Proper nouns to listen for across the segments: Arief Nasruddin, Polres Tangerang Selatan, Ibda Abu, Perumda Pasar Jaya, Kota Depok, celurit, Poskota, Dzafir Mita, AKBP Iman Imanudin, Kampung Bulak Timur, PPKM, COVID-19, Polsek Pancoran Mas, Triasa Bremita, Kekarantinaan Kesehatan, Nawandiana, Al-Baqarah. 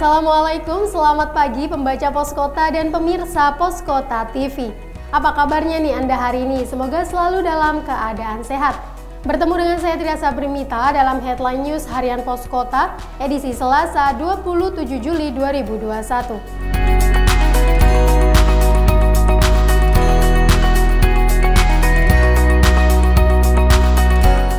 Assalamualaikum, selamat pagi pembaca Poskota dan pemirsa Poskota TV. Apa kabarnya nih Anda hari ini? Semoga selalu dalam keadaan sehat. Bertemu dengan saya Triasa Bremita dalam Headline News Harian Poskota edisi Selasa 27 Juli 2021.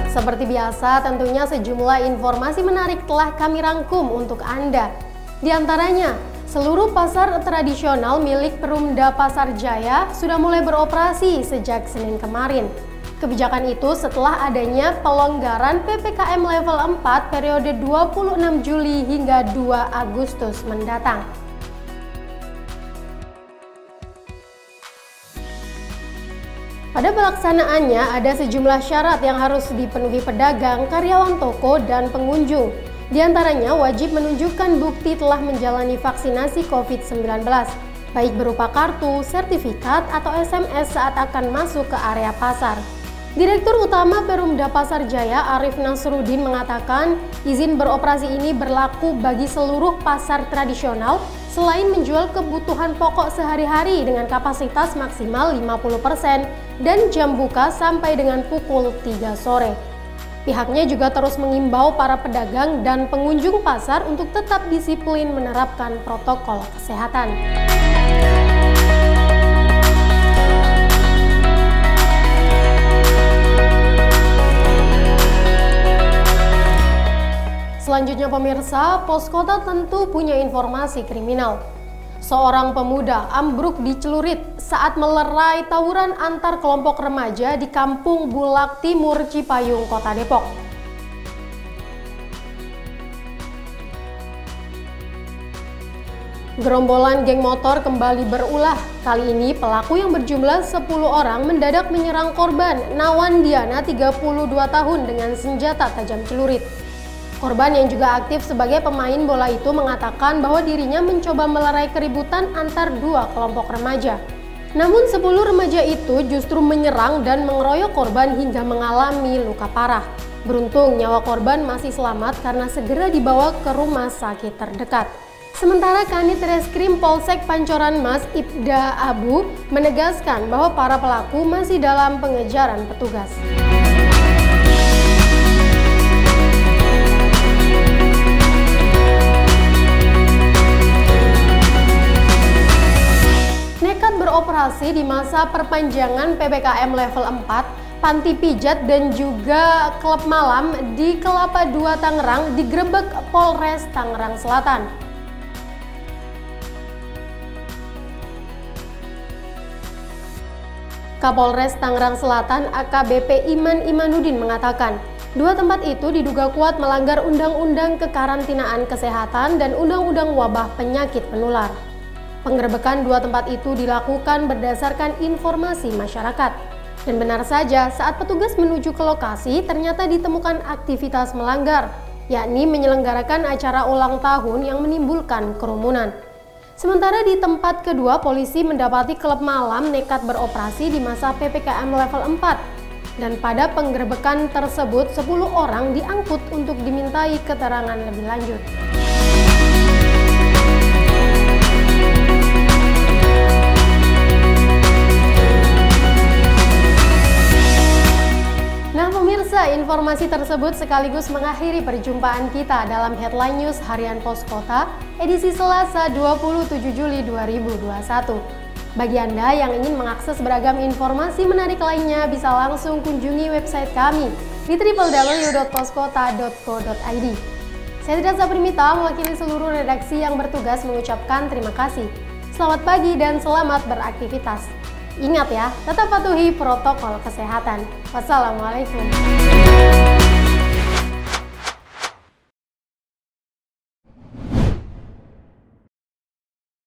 Seperti biasa, tentunya sejumlah informasi menarik telah kami rangkum untuk Anda. Di antaranya, seluruh pasar tradisional milik Perumda Pasar Jaya sudah mulai beroperasi sejak Senin kemarin. Kebijakan itu setelah adanya pelonggaran PPKM level 4 periode 26 Juli hingga 2 Agustus mendatang. Pada pelaksanaannya ada sejumlah syarat yang harus dipenuhi pedagang, karyawan toko, dan pengunjung. Di antaranya wajib menunjukkan bukti telah menjalani vaksinasi COVID-19, baik berupa kartu, sertifikat, atau SMS saat akan masuk ke area pasar. Direktur Utama Perumda Pasar Jaya Arief Nasruddin mengatakan izin beroperasi ini berlaku bagi seluruh pasar tradisional selain menjual kebutuhan pokok sehari-hari dengan kapasitas maksimal 50% dan jam buka sampai dengan pukul 3 sore. Pihaknya juga terus mengimbau para pedagang dan pengunjung pasar untuk tetap disiplin menerapkan protokol kesehatan. Selanjutnya pemirsa, Poskota tentu punya informasi kriminal. Seorang pemuda ambruk dicelurit saat melerai tawuran antar kelompok remaja di Kampung Bulak Timur, Cipayung, Kota Depok. Gerombolan geng motor kembali berulah. Kali ini pelaku yang berjumlah 10 orang mendadak menyerang korban Nawandiana 32 tahun dengan senjata tajam celurit. Korban yang juga aktif sebagai pemain bola itu mengatakan bahwa dirinya mencoba melerai keributan antar dua kelompok remaja. Namun 10 remaja itu justru menyerang dan mengeroyok korban hingga mengalami luka parah. Beruntung nyawa korban masih selamat karena segera dibawa ke rumah sakit terdekat. Sementara Kanit Reskrim Polsek Pancoran Mas Ibda Abu menegaskan bahwa para pelaku masih dalam pengejaran petugas. Beroperasi di masa perpanjangan PPKM level 4, panti pijat dan juga klub malam di Kelapa 2 Tangerang digerebek Polres Tangerang Selatan. Kapolres Tangerang Selatan AKBP Iman Imanudin mengatakan, dua tempat itu diduga kuat melanggar Undang-Undang Kekarantinaan Kesehatan dan Undang-Undang Wabah Penyakit Penular. Penggerebekan dua tempat itu dilakukan berdasarkan informasi masyarakat. Dan benar saja, saat petugas menuju ke lokasi ternyata ditemukan aktivitas melanggar, yakni menyelenggarakan acara ulang tahun yang menimbulkan kerumunan. Sementara di tempat kedua, polisi mendapati klub malam nekat beroperasi di masa PPKM level 4. Dan pada penggerebekan tersebut, 10 orang diangkut untuk dimintai keterangan lebih lanjut. Informasi tersebut sekaligus mengakhiri perjumpaan kita dalam Headline News Harian Poskota edisi Selasa 27 Juli 2021. Bagi Anda yang ingin mengakses beragam informasi menarik lainnya bisa langsung kunjungi website kami di www.poskota.co.id. Saya Dzafir Mita mewakili seluruh redaksi yang bertugas mengucapkan terima kasih. Selamat pagi dan selamat beraktivitas. Ingat ya, tetap patuhi protokol kesehatan. Wassalamualaikum.